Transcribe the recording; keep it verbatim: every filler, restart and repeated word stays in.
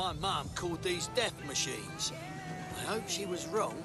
My mum called these death machines. I hope she was wrong.